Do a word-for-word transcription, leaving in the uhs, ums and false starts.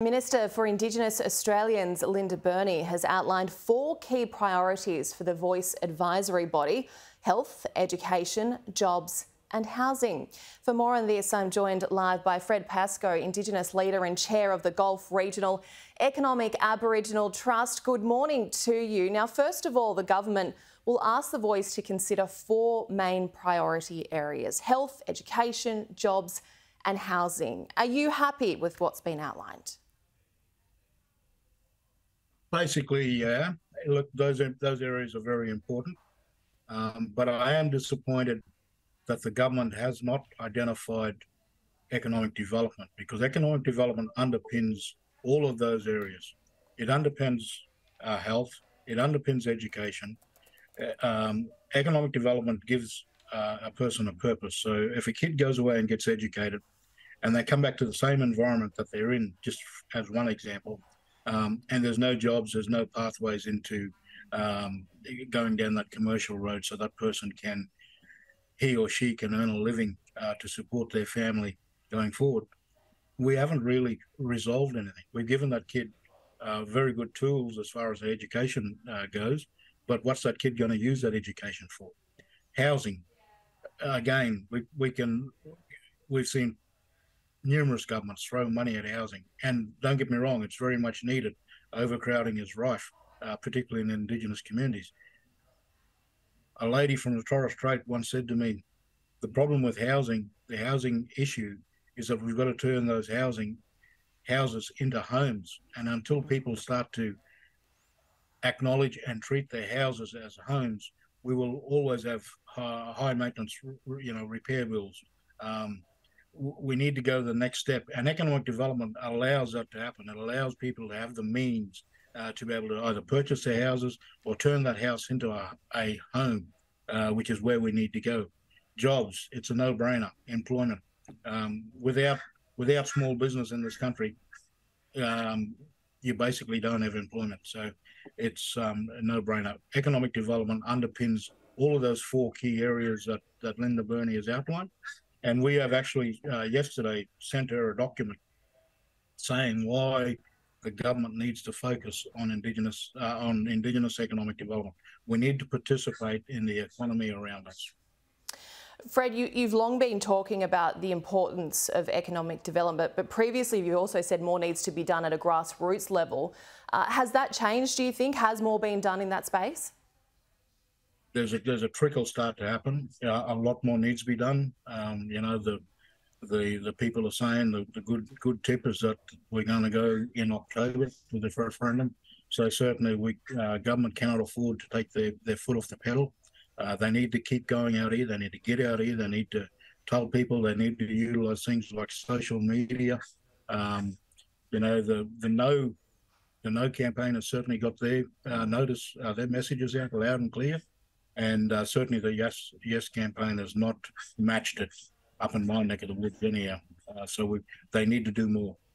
Minister for Indigenous Australians Linda Burney has outlined four key priorities for the Voice Advisory Body: health, education, jobs and housing. For more on this, I'm joined live by Fred Pascoe, Indigenous leader and chair of the Gulf Regional Economic Aboriginal Trust. Good morning to you. Now, first of all, the government will ask the Voice to consider four main priority areas: health, education, jobs and housing. Are you happy with what's been outlined? Basically, yeah. Look, those are, those areas are very important, um, but I am disappointed that the government has not identified economic development, because economic development underpins all of those areas. It underpins uh, health. It underpins education. Uh, um, economic development gives uh, a person a purpose. So if a kid goes away and gets educated, and they come back to the same environment that they're in, just as one example, Um, and there's no jobs, there's no pathways into um, going down that commercial road, so that person can, he or she can earn a living uh, to support their family going forward. We haven't really resolved anything. We've given that kid uh, very good tools as far as their education uh, goes, but what's that kid going to use that education for? Housing. Again, we, we can, we've seen numerous governments throw money at housing, and don't get me wrong, it's very much needed. Overcrowding is rife, uh, particularly in Indigenous communities. A lady from the Torres Strait once said to me, the problem with housing, the housing issue, is that we've got to turn those housing houses into homes, and until people start to acknowledge and treat their houses as homes, we will always have uh, high maintenance, you know, repair bills. Um, we need to go to the next step, and economic development allows that to happen. It allows people to have the means uh, to be able to either purchase their houses or turn that house into a, a home, uh, which is where we need to go. Jobs, it's a no-brainer. Employment. Um, without, without small business in this country, um, you basically don't have employment. So it's um, a no-brainer. Economic development underpins all of those four key areas that, that Linda Burney has outlined. And we have actually uh, yesterday sent her a document saying why the government needs to focus on indigenous uh, on indigenous economic development. We need to participate in the economy around us. Fred, you, you've long been talking about the importance of economic development, but previously you also said more needs to be done at a grassroots level. Uh, has that changed, do you think? Has more been done in that space? There's a, there's a trickle start to happen. Uh, a lot more needs to be done. Um, you know, the the the people are saying the, the good good tip is that we're going to go in October with the referendum. So certainly, we uh, government cannot afford to take their, their foot off the pedal. Uh, they need to keep going out here. They need to get out here. They need to tell people. They need to utilise things like social media. Um, you know, the the no the no campaign has certainly got their uh, notice, uh, their messages out loud and clear. And uh, certainly the Yes Yes campaign has not matched it up in my neck of the woods anyhow. Uh, so we, they need to do more.